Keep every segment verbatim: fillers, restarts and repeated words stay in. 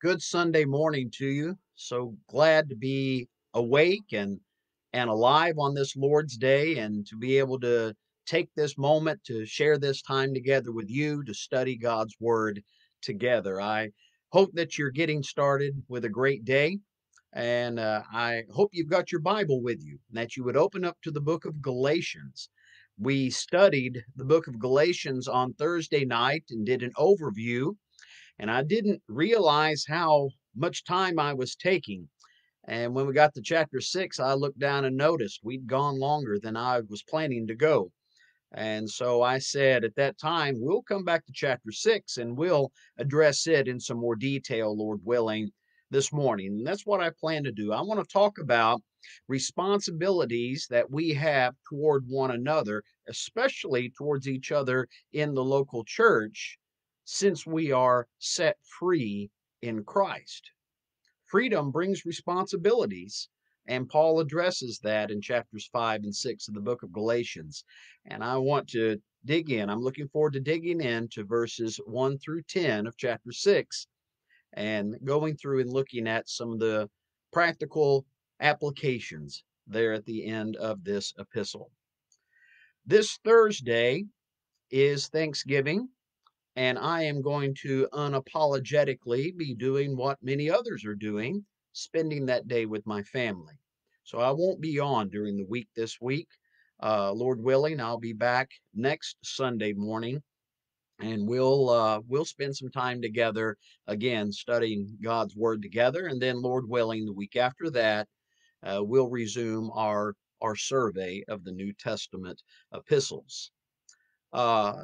Good Sunday morning to you. So glad to be awake and and alive on this Lord's Day, and to be able to take this moment to share this time together with you, to study God's Word together. I hope that you're getting started with a great day, and uh, I hope you've got your Bible with you, and that you would open up to the book of Galatians. We studied the book of Galatians on Thursday night and did an overview. And I didn't realize how much time I was taking. And when we got to chapter six, I looked down and noticed we'd gone longer than I was planning to go. And so I said at that time, we'll come back to chapter six and we'll address it in some more detail, Lord willing, this morning. And that's what I plan to do. I want to talk about responsibilities that we have toward one another, especially towards each other in the local church, since we are set free in Christ. Freedom brings responsibilities, and Paul addresses that in chapters five and six of the book of Galatians. And I want to dig in. I'm looking forward to digging into verses one through ten of chapter six, and going through and looking at some of the practical applications there at the end of this epistle. This Thursday is Thanksgiving. And I am going to unapologetically be doing what many others are doing, spending that day with my family. So I won't be on during the week this week. Uh, Lord willing, I'll be back next Sunday morning, and we'll uh, we'll spend some time together again, studying God's Word together. And then, Lord willing, the week after that, uh, we'll resume our our survey of the New Testament epistles. Uh,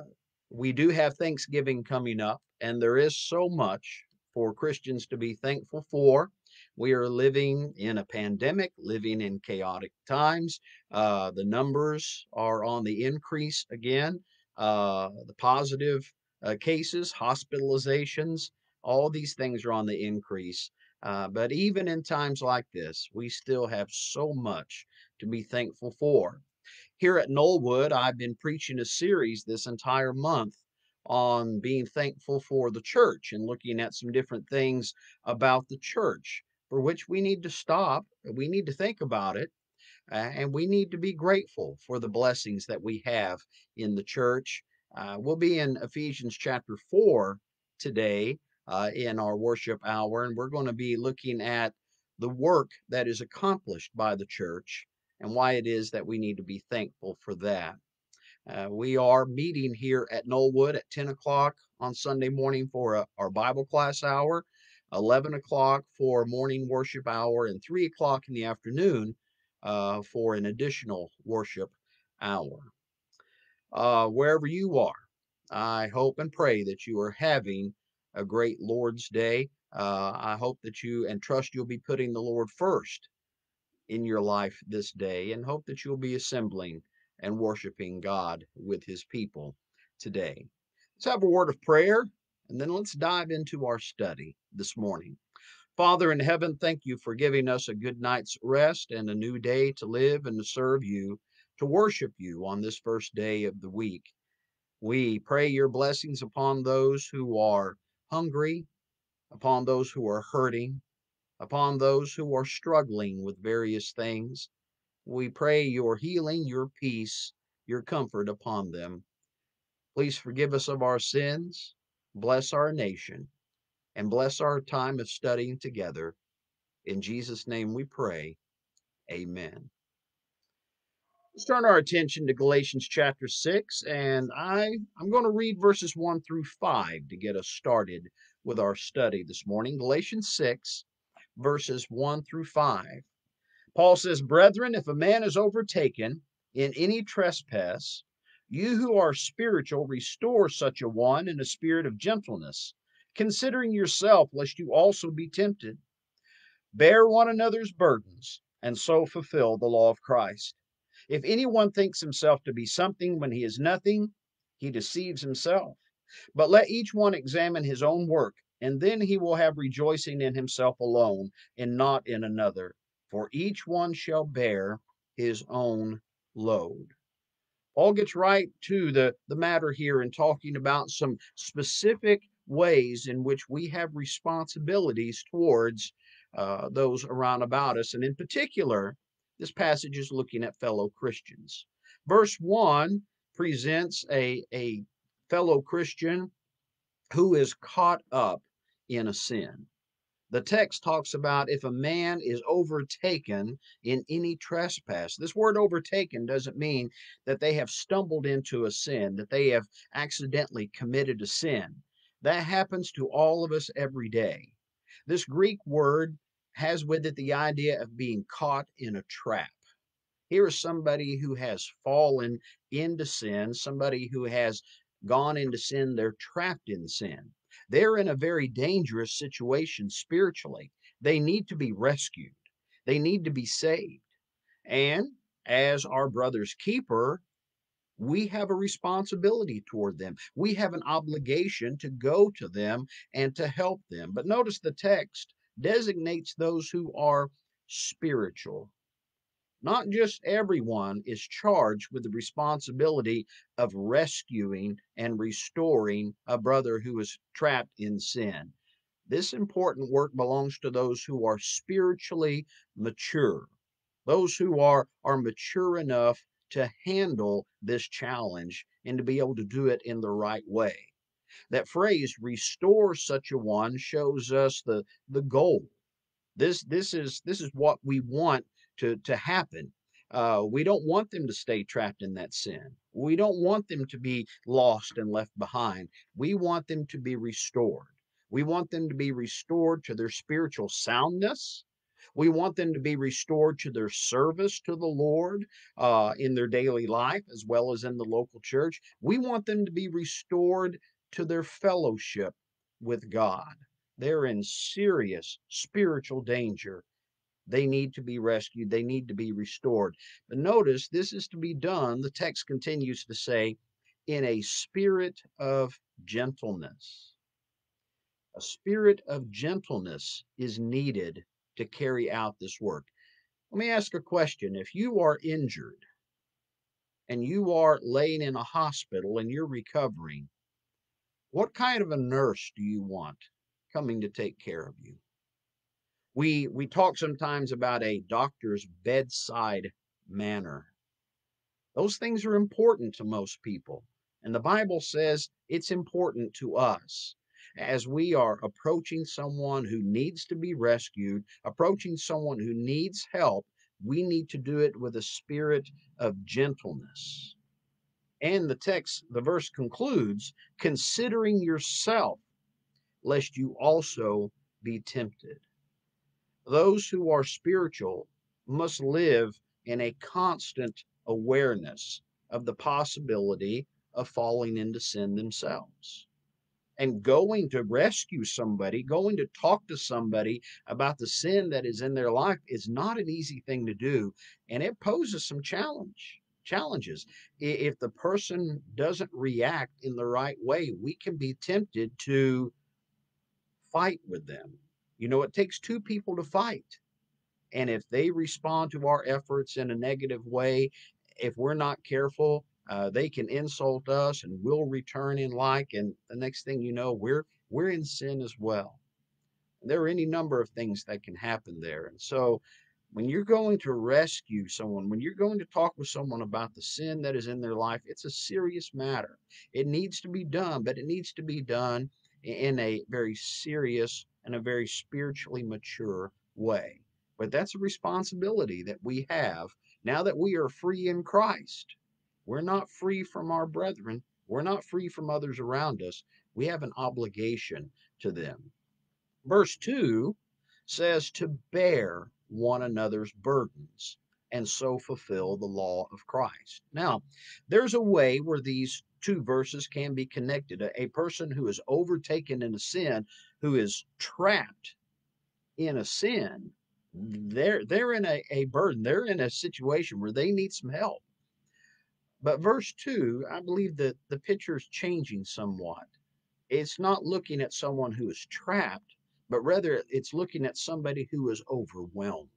We do have Thanksgiving coming up, and there is so much for Christians to be thankful for. We are living in a pandemic, living in chaotic times. Uh, the numbers are on the increase again. Uh, the positive uh, cases, hospitalizations, all these things are on the increase. Uh, but even in times like this, we still have so much to be thankful for. Here at Knollwood, I've been preaching a series this entire month on being thankful for the church and looking at some different things about the church for which we need to stop. We need to think about it, uh, and we need to be grateful for the blessings that we have in the church. Uh, we'll be in Ephesians chapter four today uh, in our worship hour, and we're going to be looking at the work that is accomplished by the church, and why it is that we need to be thankful for that. Uh, we are meeting here at Knollwood at ten o'clock on Sunday morning for a, our Bible class hour, eleven o'clock for morning worship hour, and three o'clock in the afternoon uh, for an additional worship hour. Uh, wherever you are, I hope and pray that you are having a great Lord's Day. Uh, I hope that you and trust you'll be putting the Lord first in your life this day, and hope that you'll be assembling and worshiping God with His people today. Let's have a word of prayer, and then let's dive into our study this morning. Father in heaven, thank you for giving us a good night's rest and a new day to live and to serve you, to worship you on this first day of the week. We pray your blessings upon those who are hungry, upon those who are hurting, upon those who are struggling with various things. We pray your healing, your peace, your comfort upon them. Please forgive us of our sins, bless our nation, and bless our time of studying together. In Jesus' name we pray, amen. Let's turn our attention to Galatians chapter six, and I, I'm going to read verses one through five to get us started with our study this morning. Galatians six, verses one through five. Paul says, "Brethren, if a man is overtaken in any trespass, you who are spiritual, restore such a one in a spirit of gentleness, considering yourself, lest you also be tempted. Bear one another's burdens, and so fulfill the law of Christ. If anyone thinks himself to be something when he is nothing, he deceives himself. But let each one examine his own work, and then he will have rejoicing in himself alone, and not in another. For each one shall bear his own load." Paul gets right to the, the matter here in talking about some specific ways in which we have responsibilities towards uh, those around about us. And in particular, this passage is looking at fellow Christians. Verse one presents a, a fellow Christian who is caught up in a sin. The text talks about if a man is overtaken in any trespass. This word overtaken doesn't mean that they have stumbled into a sin, that they have accidentally committed a sin. That happens to all of us every day. This Greek word has with it the idea of being caught in a trap. Here is somebody who has fallen into sin, somebody who has gone into sin, they're trapped in sin. They're in a very dangerous situation spiritually. They need to be rescued. They need to be saved. And as our brother's keeper, we have a responsibility toward them. We have an obligation to go to them and to help them. But notice the text designates those who are spiritual. Not just everyone is charged with the responsibility of rescuing and restoring a brother who is trapped in sin. This important work belongs to those who are spiritually mature, those who are, are mature enough to handle this challenge and to be able to do it in the right way. That phrase, restore such a one, shows us the, the goal. This, this is, this is what we want to, to happen. Uh, we don't want them to stay trapped in that sin. We don't want them to be lost and left behind. We want them to be restored. We want them to be restored to their spiritual soundness. We want them to be restored to their service to the Lord uh, in their daily life, as well as in the local church. We want them to be restored to their fellowship with God. They're in serious spiritual danger. They need to be rescued. They need to be restored. But notice this is to be done, the text continues to say, in a spirit of gentleness. A spirit of gentleness is needed to carry out this work. Let me ask a question. If you are injured and you are laying in a hospital and you're recovering, what kind of a nurse do you want coming to take care of you? We, we talk sometimes about a doctor's bedside manner. Those things are important to most people. And the Bible says it's important to us as we are approaching someone who needs to be rescued, approaching someone who needs help. We need to do it with a spirit of gentleness. And the text, the verse concludes, considering yourself, lest you also be tempted. Those who are spiritual must live in a constant awareness of the possibility of falling into sin themselves. And going to rescue somebody, going to talk to somebody about the sin that is in their life is not an easy thing to do. And it poses some challenge, challenges. If the person doesn't react in the right way, we can be tempted to fight with them. You know, it takes two people to fight. And if they respond to our efforts in a negative way, if we're not careful, uh, they can insult us and we'll return in like, and the next thing you know, we're, we're in sin as well. There are any number of things that can happen there. And so when you're going to rescue someone, when you're going to talk with someone about the sin that is in their life, it's a serious matter. It needs to be done, but it needs to be done in a very serious in a very spiritually mature way. But that's a responsibility that we have now that we are free in Christ. We're not free from our brethren. We're not free from others around us. We have an obligation to them. Verse two says to bear one another's burdens and so fulfill the law of Christ. Now, there's a way where these two verses can be connected. A, a person who is overtaken in a sin, who is trapped in a sin, they're, they're in a, a burden. They're in a situation where they need some help. But verse two, I believe that the picture is changing somewhat. It's not looking at someone who is trapped, but rather it's looking at somebody who is overwhelmed.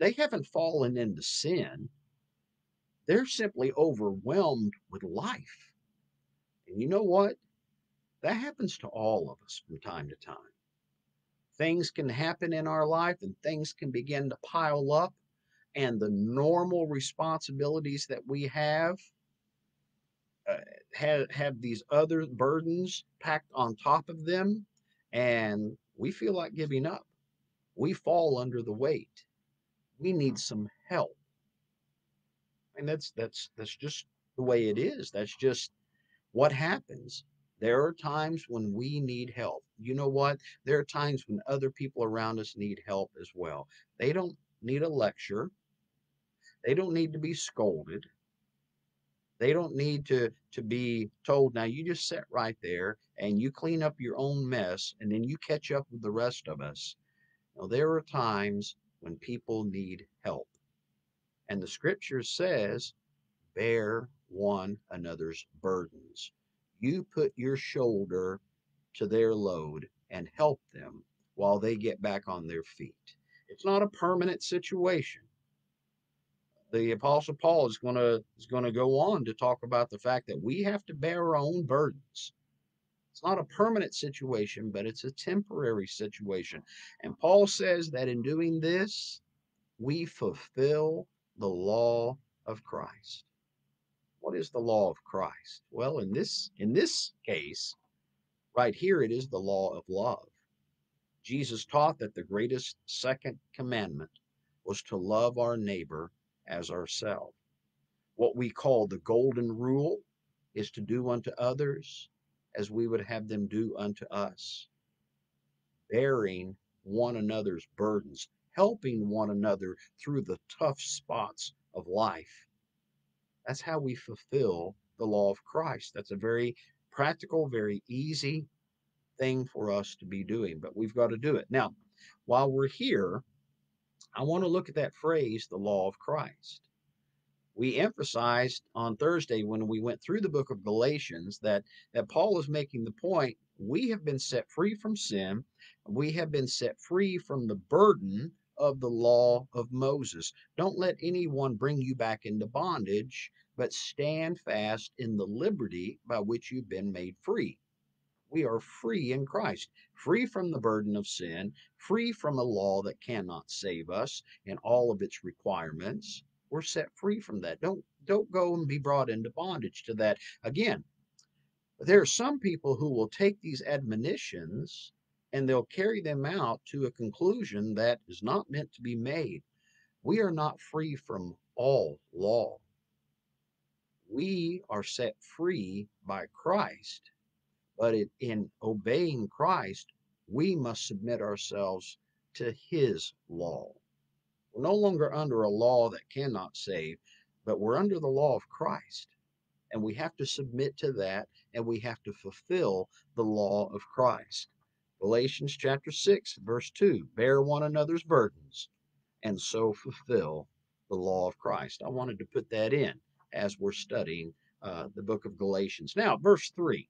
They haven't fallen into sin. They're simply overwhelmed with life. And you know what? That happens to all of us from time to time. Things can happen in our life and things can begin to pile up, and the normal responsibilities that we have uh, have, have these other burdens packed on top of them, and we feel like giving up. We fall under the weight. We need some help. And that's that's that's just the way it is. That's just what happens. There are times when we need help. You know what? There are times when other people around us need help as well. They don't need a lecture. They don't need to be scolded. They don't need to, to be told, now you just sit right there and you clean up your own mess and then you catch up with the rest of us. Now, there are times when people need help. And the scripture says, bear one another's burdens. You put your shoulder to their load and help them while they get back on their feet. It's not a permanent situation. The Apostle Paul is going to is going to go on to talk about the fact that we have to bear our own burdens. It's not a permanent situation, but it's a temporary situation. And Paul says that in doing this, we fulfill the law of Christ. What is the law of Christ? Well, in this, in this case, right here, it is the law of love. Jesus taught that the greatest second commandment was to love our neighbor as ourselves. What we call the golden rule is to do unto others as we would have them do unto us. Bearing one another's burdens, helping one another through the tough spots of life. That's how we fulfill the law of Christ. That's a very practical, very easy thing for us to be doing, but we've got to do it. Now, while we're here, I want to look at that phrase, the law of Christ. We emphasized on Thursday when we went through the book of Galatians that, that Paul is making the point, we have been set free from sin. We have been set free from the burden of the law of Moses. Don't let anyone bring you back into bondage, but stand fast in the liberty by which you've been made free. We are free in Christ, free from the burden of sin, free from a law that cannot save us and all of its requirements. We're set free from that. Don't, don't go and be brought into bondage to that again. But there are some people who will take these admonitions and they'll carry them out to a conclusion that is not meant to be made. We are not free from all law. We are set free by Christ, but it, in obeying Christ, we must submit ourselves to his law. We're no longer under a law that cannot save, but we're under the law of Christ. And we have to submit to that, and we have to fulfill the law of Christ. Galatians chapter six, verse two, bear one another's burdens, and so fulfill the law of Christ. I wanted to put that in as we're studying uh, the book of Galatians. Now, verse three.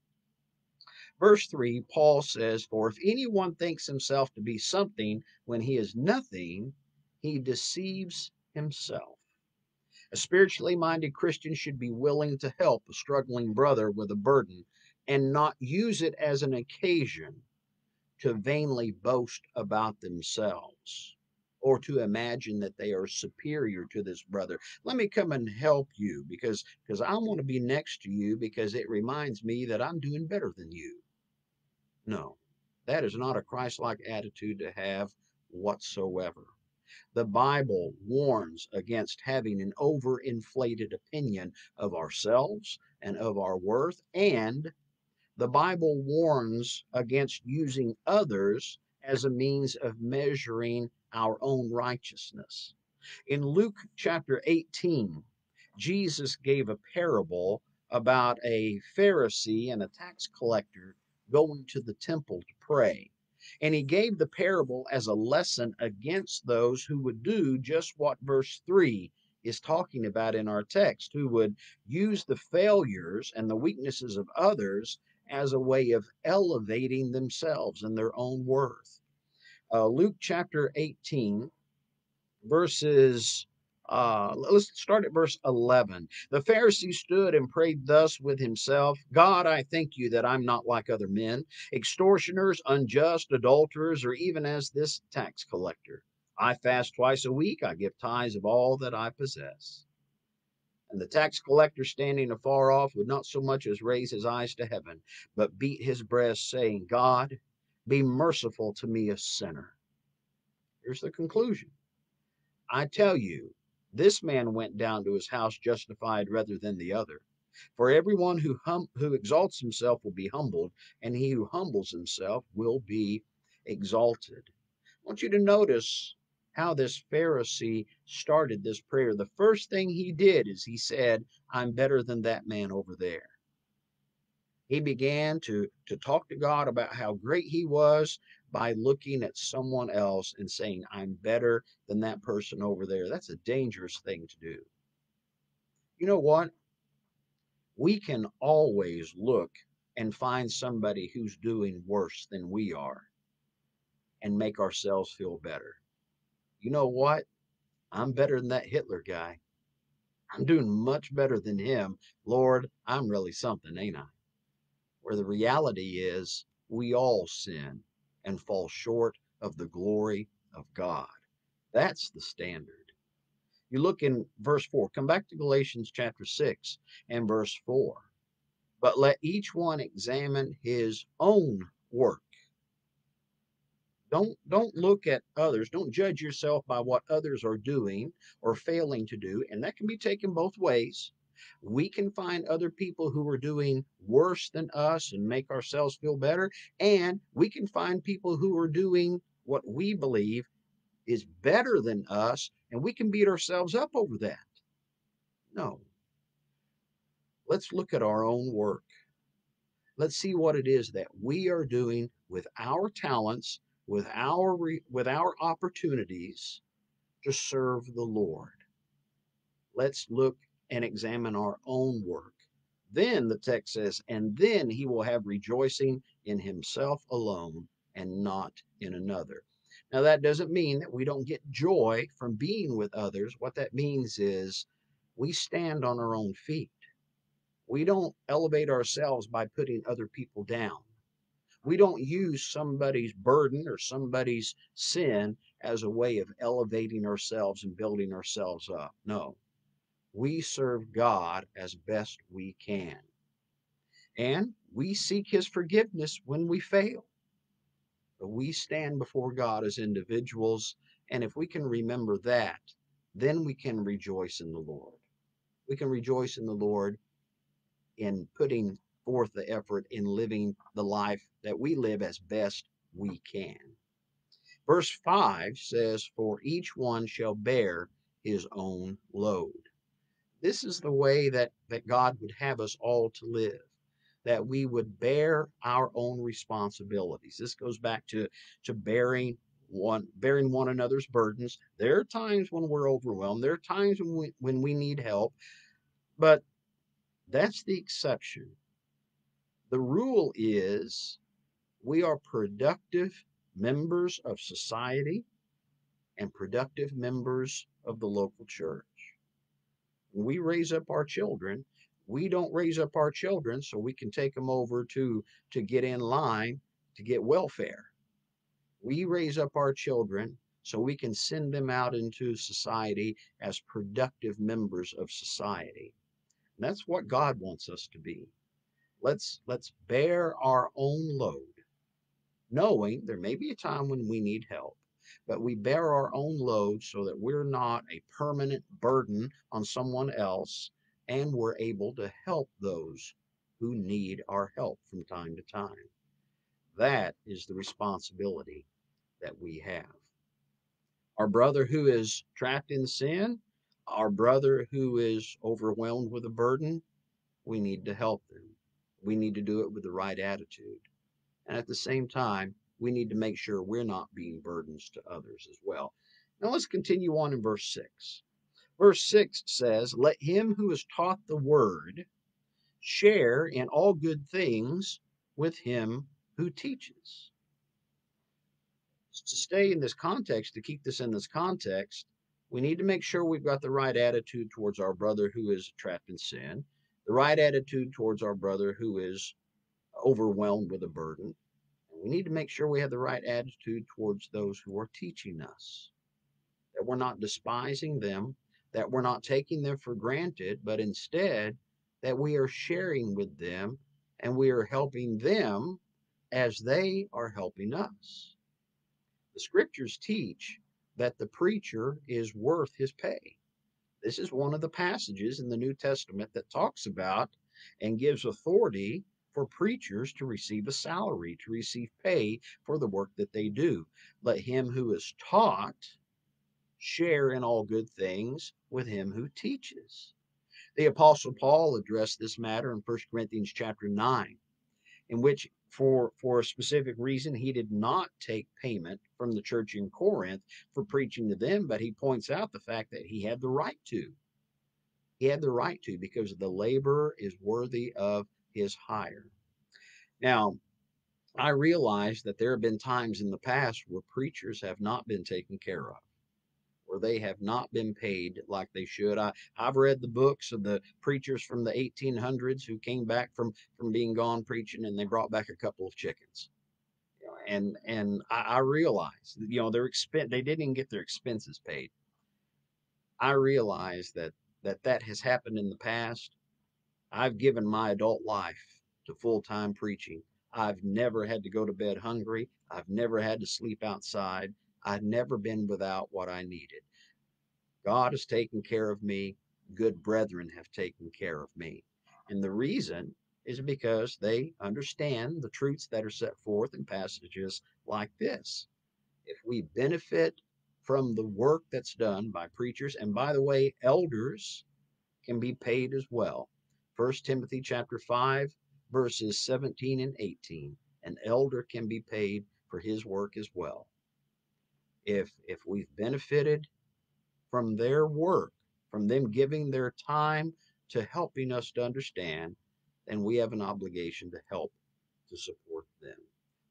Verse three, Paul says, for if anyone thinks himself to be something when he is nothing, he deceives himself. A spiritually minded Christian should be willing to help a struggling brother with a burden and not use it as an occasion to vainly boast about themselves or to imagine that they are superior to this brother. Let me come and help you because, because I want to be next to you because it reminds me that I'm doing better than you. No, that is not a Christ-like attitude to have whatsoever. The Bible warns against having an overinflated opinion of ourselves and of our worth, and the Bible warns against using others as a means of measuring our own righteousness. In Luke chapter eighteen, Jesus gave a parable about a Pharisee and a tax collector going to the temple to pray. And he gave the parable as a lesson against those who would do just what verse three is talking about in our text, who would use the failures and the weaknesses of others as a way of elevating themselves and their own worth. Uh, Luke chapter eighteen, verses Uh, let's start at verse eleven. The Pharisee stood and prayed thus with himself, God, I thank you that I'm not like other men, extortioners, unjust, adulterers, or even as this tax collector. I fast twice a week. I give tithes of all that I possess. And the tax collector, standing afar off, would not so much as raise his eyes to heaven, but beat his breast, saying, God, be merciful to me, a sinner. Here's the conclusion. I tell you, this man went down to his house justified rather than the other. For everyone who hum, who exalts himself will be humbled, and he who humbles himself will be exalted. I want you to notice how this Pharisee started this prayer. The first thing he did is he said, I'm better than that man over there. He began to, to talk to God about how great he was by looking at someone else and saying, I'm better than that person over there. That's a dangerous thing to do. You know what? We can always look and find somebody who's doing worse than we are and make ourselves feel better. You know what? I'm better than that Hitler guy. I'm doing much better than him. Lord, I'm really something, ain't I? Where the reality is we all sin and fall short of the glory of God. That's the standard. You look in verse four, come back to Galatians chapter six and verse four. But let each one examine his own work. Don't, don't look at others. Don't judge yourself by what others are doing or failing to do. And that can be taken both ways. We can find other people who are doing worse than us and make ourselves feel better. And we can find people who are doing what we believe is better than us, and we can beat ourselves up over that. No. Let's look at our own work. Let's see what it is that we are doing with our talents, with our, with our opportunities to serve the Lord. Let's look and examine our own work. Then the text says, and then he will have rejoicing in himself alone and not in another. Now that doesn't mean that we don't get joy from being with others. What that means is we stand on our own feet. We don't elevate ourselves by putting other people down. We don't use somebody's burden or somebody's sin as a way of elevating ourselves and building ourselves up. No. We serve God as best we can. And we seek his forgiveness when we fail. But we stand before God as individuals. And if we can remember that, then we can rejoice in the Lord. We can rejoice in the Lord in putting forth the effort in living the life that we live as best we can. Verse five says, for each one shall bear his own load. This is the way that, that God would have us all to live, that we would bear our own responsibilities. This goes back to, to bearing one, bearing one another's burdens. There are times when we're overwhelmed. There are times when we, when we need help, but that's the exception. The rule is we are productive members of society and productive members of the local church. When we raise up our children, we don't raise up our children so we can take them over to, to get in line to get welfare. We raise up our children so we can send them out into society as productive members of society. And that's what God wants us to be. Let's, let's bear our own load, knowing there may be a time when we need help. But we bear our own load so that we're not a permanent burden on someone else, and we're able to help those who need our help from time to time. That is the responsibility that we have. Our brother who is trapped in sin, our brother who is overwhelmed with a burden, we need to help them. We need to do it with the right attitude. And at the same time, we need to make sure we're not being burdens to others as well. Now let's continue on in verse six. Verse six says, let him who is taught the word share in all good things with him who teaches. To stay in this context, to keep this in this context, we need to make sure we've got the right attitude towards our brother who is trapped in sin, the right attitude towards our brother who is overwhelmed with a burden. And we need to make sure we have the right attitude towards those who are teaching us, that we're not despising them, that we're not taking them for granted, but instead that we are sharing with them and we are helping them as they are helping us. The scriptures teach that the preacher is worth his pay. This is one of the passages in the New Testament that talks about and gives authority for preachers to receive a salary, to receive pay for the work that they do. Let him who is taught share in all good things with him who teaches. The Apostle Paul addressed this matter in First Corinthians chapter nine, in which for, for a specific reason, he did not take payment from the church in Corinth for preaching to them, but he points out the fact that he had the right to. He had the right to, because the laborer is worthy of his hire. Now, I realize that there have been times in the past where preachers have not been taken care of, or they have not been paid like they should. I, I've read the books of the preachers from the eighteen hundreds who came back from, from being gone preaching, and they brought back a couple of chickens. You know, and and I, I realized, you know, their expen- they didn't even get their expenses paid. I realized that, that that has happened in the past. I've given my adult life to full-time preaching. I've never had to go to bed hungry. I've never had to sleep outside. I've never been without what I needed. God has taken care of me. Good brethren have taken care of me. And the reason is because they understand the truths that are set forth in passages like this. If we benefit from the work that's done by preachers, and by the way, elders can be paid as well. First Timothy chapter five, verses seventeen and eighteen, an elder can be paid for his work as well. If, if we've benefited from their work, from them giving their time to helping us to understand, then we have an obligation to help, to support them.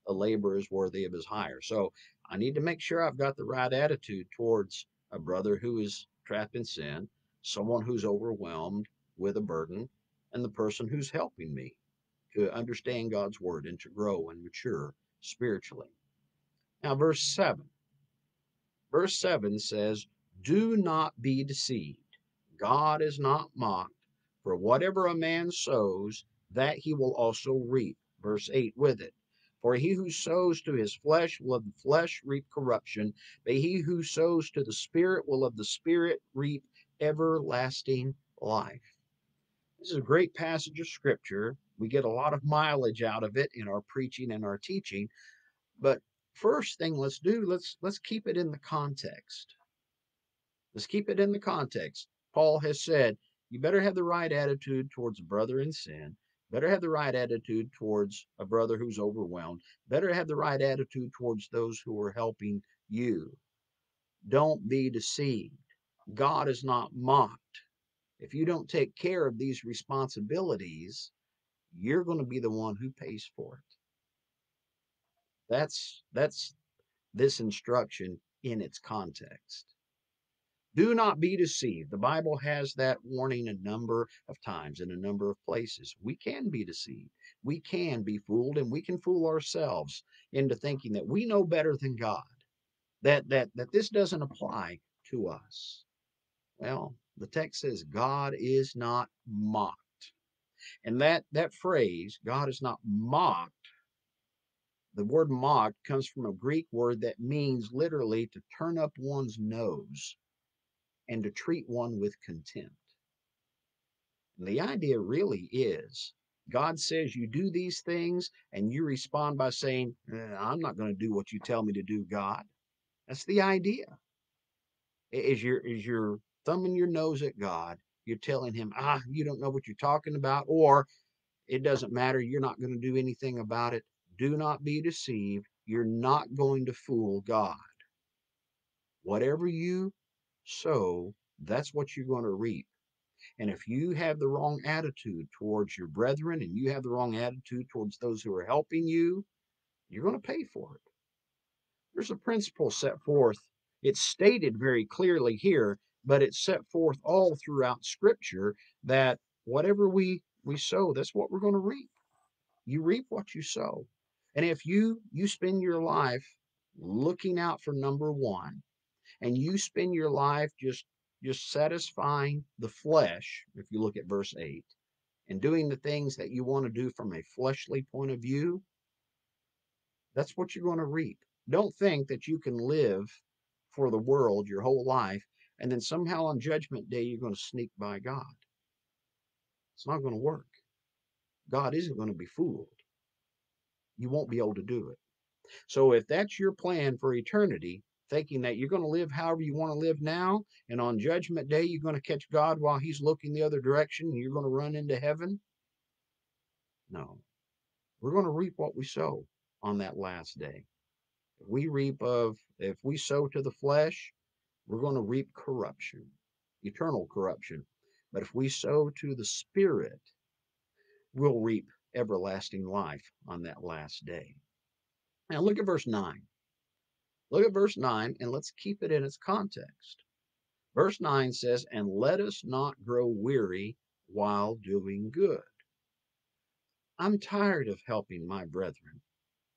A laborer is worthy of his hire. So I need to make sure I've got the right attitude towards a brother who is trapped in sin, someone who's overwhelmed with a burden, and the person who's helping me to understand God's word and to grow and mature spiritually. Now, verse seven. Verse seven says, do not be deceived. God is not mocked, for whatever a man sows, that he will also reap. Verse eight with it. For he who sows to his flesh will of the flesh reap corruption, but he who sows to the Spirit will of the Spirit reap everlasting life. This is a great passage of Scripture. We get a lot of mileage out of it in our preaching and our teaching, but first thing let's do, let's let's keep it in the context. Let's keep it in the context. Paul has said, you better have the right attitude towards a brother in sin, better have the right attitude towards a brother who's overwhelmed, better have the right attitude towards those who are helping you. Don't be deceived. God is not mocked. If you don't take care of these responsibilities, you're going to be the one who pays for it. That's, that's this instruction in its context. Do not be deceived. The Bible has that warning a number of times in a number of places. We can be deceived. We can be fooled, and we can fool ourselves into thinking that we know better than God, that, that, that this doesn't apply to us. Well, the text says God is not mocked. And that, that phrase, God is not mocked, the word mock comes from a Greek word that means literally to turn up one's nose and to treat one with contempt. And the idea really is God says you do these things and you respond by saying, eh, I'm not going to do what you tell me to do, God. That's the idea. Is you're, is you're thumbing your nose at God. You're telling him, ah, you don't know what you're talking about, or it doesn't matter. You're not going to do anything about it. Do not be deceived. You're not going to fool God. Whatever you sow, that's what you're going to reap. And if you have the wrong attitude towards your brethren and you have the wrong attitude towards those who are helping you, you're going to pay for it. There's a principle set forth It's stated very clearly here, but it's set forth all throughout Scripture that whatever we, we sow, that's what we're going to reap. You reap what you sow. And if you, you spend your life looking out for number one, and you spend your life just, just satisfying the flesh, if you look at verse eight, and doing the things that you want to do from a fleshly point of view, that's what you're going to reap. Don't think that you can live for the world your whole life, and then somehow on Judgment Day, you're going to sneak by God. It's not going to work. God isn't going to be fooled. You won't be able to do it. So if that's your plan for eternity, thinking that you're going to live however you want to live now, and on Judgment Day, you're going to catch God while he's looking the other direction, and you're going to run into heaven. No, we're going to reap what we sow on that last day. If we reap of, if we sow to the flesh, we're going to reap corruption, eternal corruption. But if we sow to the Spirit, we'll reap everlasting life on that last day. Now look at verse nine. Look at verse nine, and let's keep it in its context. Verse nine says, "And let us not grow weary while doing good." I'm tired of helping my brethren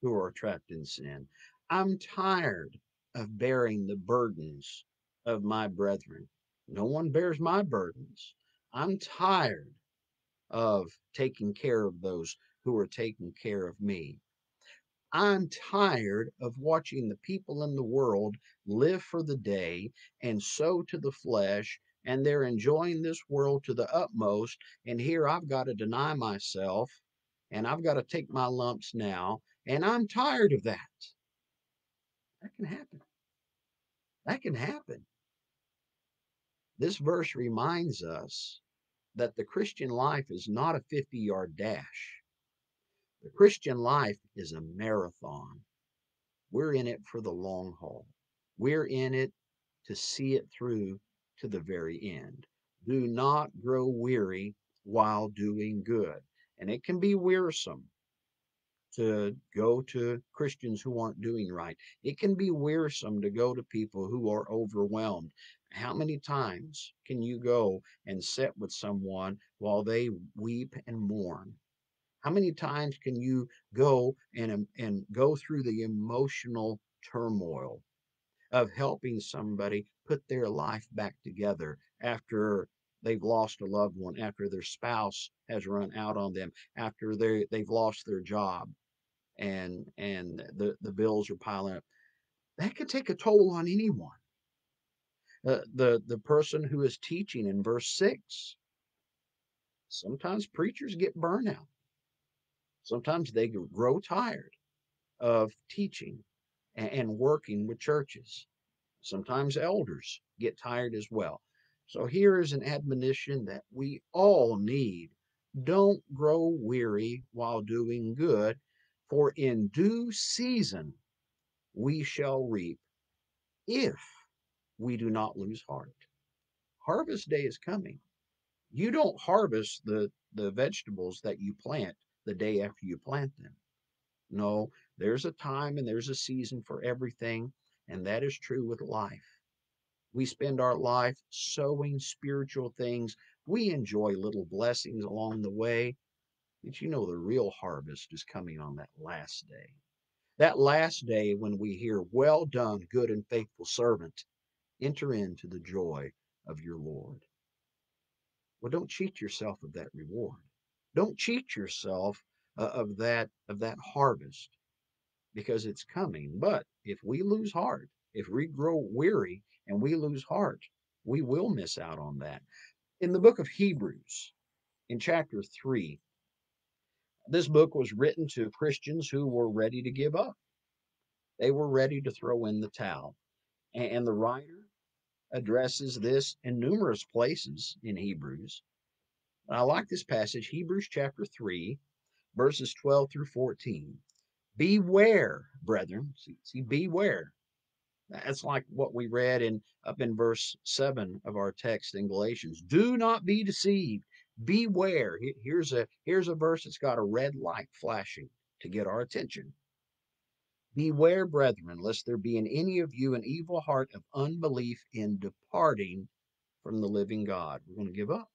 who are trapped in sin. I'm tired of bearing the burdens of my brethren. No one bears my burdens. I'm tired of taking care of those who are taking care of me. I'm tired of watching the people in the world live for the day and sow to the flesh, and they're enjoying this world to the utmost. And here I've got to deny myself, and I've got to take my lumps now. And I'm tired of that. That can happen. That can happen. This verse reminds us that the Christian life is not a fifty-yard dash. The Christian life is a marathon. We're in it for the long haul. We're in it to see it through to the very end. Do not grow weary while doing good. And it can be wearisome to go to Christians who aren't doing right. It can be wearisome to go to people who are overwhelmed. How many times can you go and sit with someone while they weep and mourn? How many times can you go and, and go through the emotional turmoil of helping somebody put their life back together after they've lost a loved one, after their spouse has run out on them, after they, they've lost their job, and, and the, the bills are piling up? That could take a toll on anyone. Uh, the, the person who is teaching in verse six. Sometimes preachers get burnout. Sometimes they grow tired of teaching and, and working with churches. Sometimes elders get tired as well. So here is an admonition that we all need. Don't grow weary while doing good, for in due season we shall reap if we do not lose heart. Harvest day is coming. You don't harvest the, the vegetables that you plant the day after you plant them. No, there's a time and there's a season for everything, and that is true with life. We spend our life sowing spiritual things. We enjoy little blessings along the way, but you know the real harvest is coming on that last day. That last day when we hear, "Well done, good and faithful servant. Enter into the joy of your Lord." Well, don't cheat yourself of that reward. Don't cheat yourself uh, of that of that harvest, because it's coming. But if we lose heart, if we grow weary and we lose heart, we will miss out on that. In the book of Hebrews, in chapter three, this book was written to Christians who were ready to give up. They were ready to throw in the towel. And the writer addresses this in numerous places in Hebrews. And I like this passage, Hebrews chapter three, verses twelve through fourteen. "Beware, brethren." See, see, beware. That's like what we read in up in verse seven of our text in Galatians. Do not be deceived. Beware. Here's a, here's a verse that's got a red light flashing to get our attention. Beware, brethren, lest there be in any of you an evil heart of unbelief in departing from the living God. We're going to give up.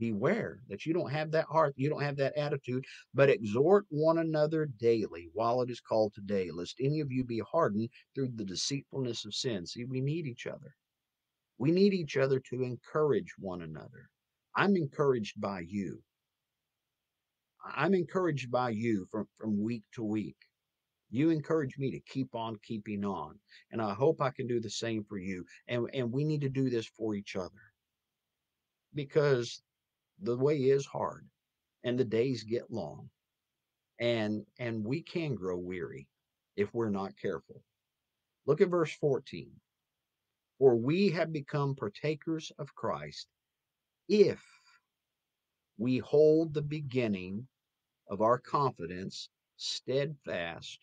Beware that you don't have that heart, you don't have that attitude, but exhort one another daily while it is called today, lest any of you be hardened through the deceitfulness of sin. See, we need each other. We need each other to encourage one another. I'm encouraged by you. I'm encouraged by you from, from week to week. You encourage me to keep on keeping on. And I hope I can do the same for you. And, and we need to do this for each other, because the way is hard and the days get long, and, and we can grow weary if we're not careful. Look at verse fourteen. For we have become partakers of Christ if we hold the beginning of our confidence steadfast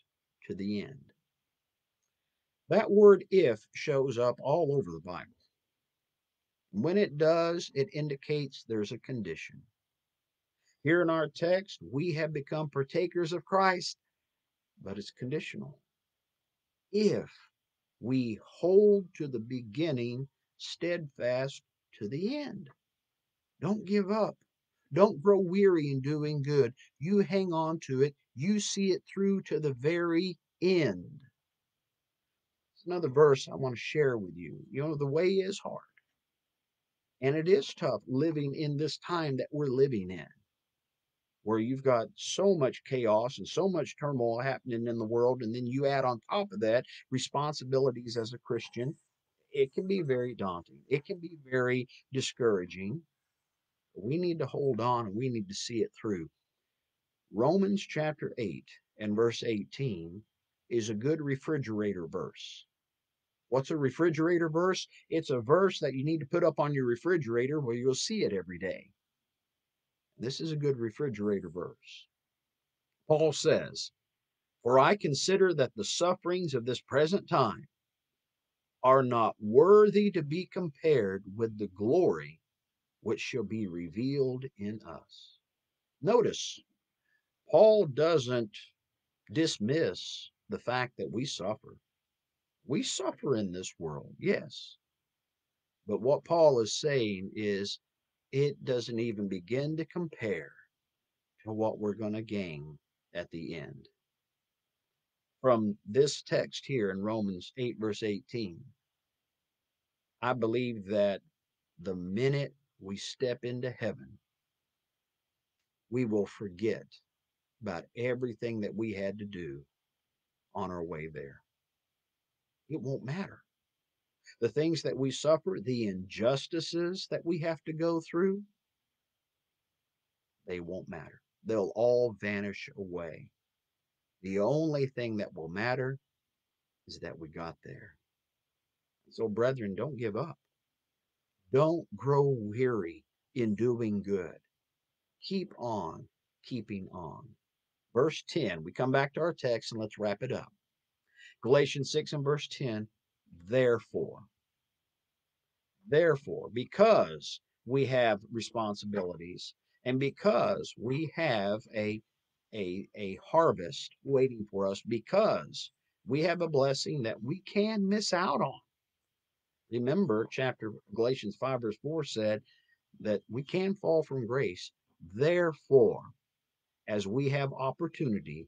to the end. That word if shows up all over the Bible. When it does, it indicates there's a condition. Here in our text, we have become partakers of Christ, but it's conditional. If we hold to the beginning steadfast to the end. Don't give up. Don't grow weary in doing good. You hang on to it. You see it through to the very end. It's another verse I want to share with you. You know, the way is hard. And it is tough living in this time that we're living in, where you've got so much chaos and so much turmoil happening in the world. And then you add on top of that responsibilities as a Christian. It can be very daunting. It can be very discouraging. But we need to hold on, and we need to see it through. Romans chapter eight and verse eighteen is a good refrigerator verse. What's a refrigerator verse? It's a verse that you need to put up on your refrigerator where you'll see it every day. This is a good refrigerator verse. Paul says, for I consider that the sufferings of this present time are not worthy to be compared with the glory which shall be revealed in us. Notice, Paul doesn't dismiss the fact that we suffer. We suffer in this world, yes. But what Paul is saying is, it doesn't even begin to compare to what we're going to gain at the end. From this text here in Romans eight, verse eighteen, I believe that the minute we step into heaven, we will forget about everything that we had to do on our way there. It won't matter. The things that we suffer, the injustices that we have to go through, they won't matter. They'll all vanish away. The only thing that will matter is that we got there. So, brethren, don't give up. Don't grow weary in doing good. Keep on keeping on. Verse ten, we come back to our text and let's wrap it up. Galatians six and verse ten, therefore, therefore, because we have responsibilities and because we have a, a, a harvest waiting for us, because we have a blessing that we can miss out on. Remember, chapter Galatians five verse four said that we can fall from grace. Therefore, as we have opportunity,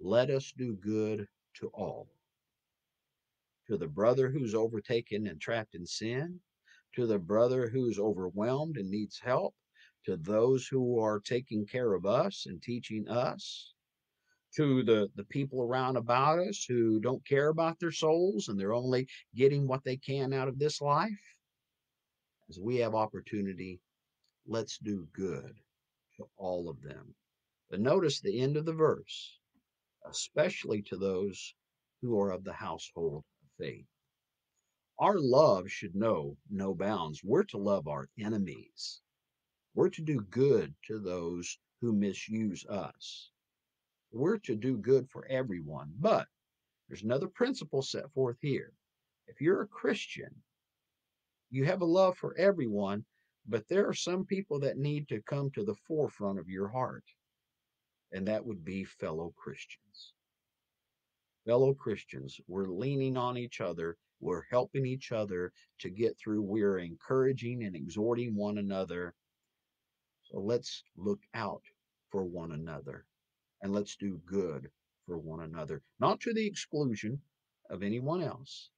let us do good to all, to the brother who's overtaken and trapped in sin, to the brother who's overwhelmed and needs help, to those who are taking care of us and teaching us, to the, the people around about us who don't care about their souls and they're only getting what they can out of this life. As we have opportunity, let's do good to all of them. But notice the end of the verse, especially to those who are of the household of faith. Our love should know no bounds. We're to love our enemies. We're to do good to those who misuse us. We're to do good for everyone. But there's another principle set forth here. If you're a Christian, you have a love for everyone, but there are some people that need to come to the forefront of your heart. And that would be fellow Christians. fellow Christians. We're leaning on each other. We're helping each other to get through. We're encouraging and exhorting one another. So let's look out for one another, and let's do good for one another, not to the exclusion of anyone else,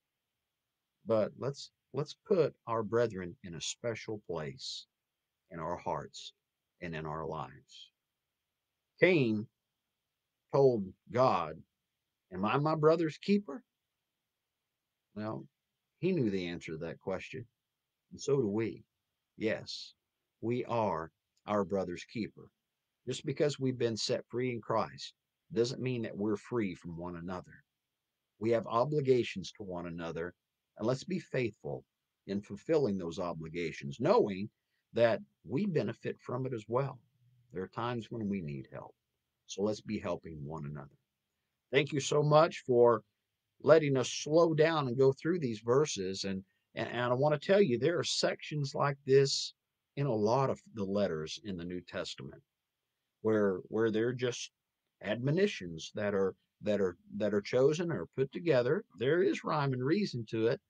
but let's let's put our brethren in a special place in our hearts and in our lives. Cain told God, "Am I my brother's keeper?" Well, he knew the answer to that question, and so do we. Yes, we are our brother's keeper. Just because we've been set free in Christ doesn't mean that we're free from one another. We have obligations to one another, and let's be faithful in fulfilling those obligations, knowing that we benefit from it as well. There are times when we need help, so let's be helping one another. Thank you so much for letting us slow down and go through these verses. And, and, and I want to tell you, there are sections like this in a lot of the letters in the New Testament, where where they're just admonitions that are that are that are chosen or put together. There is rhyme and reason to it,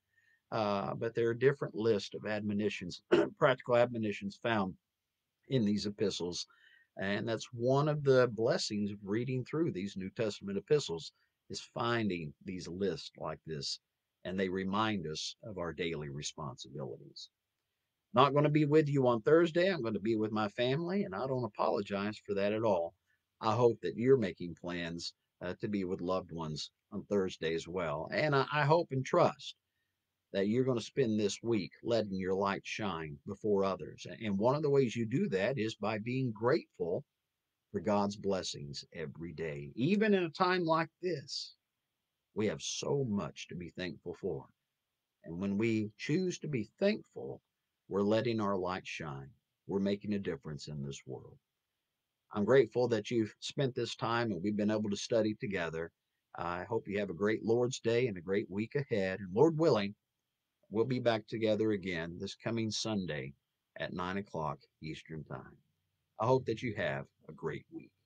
uh, but there are different lists of admonitions, practical admonitions found in these epistles, and that's one of the blessings of reading through these New Testament epistles, is finding these lists like this, and they remind us of our daily responsibilities. Not going to be with you on Thursday. I'm going to be with my family, and I don't apologize for that at all. I hope that you're making plans uh, to be with loved ones on Thursday as well. And I, I hope and trust that you're going to spend this week letting your light shine before others. And one of the ways you do that is by being grateful for God's blessings every day. Even in a time like this, we have so much to be thankful for. And when we choose to be thankful, we're letting our light shine. We're making a difference in this world. I'm grateful that you've spent this time and we've been able to study together. I hope you have a great Lord's Day and a great week ahead. And Lord willing, we'll be back together again this coming Sunday at nine o'clock Eastern Time. I hope that you have a great week.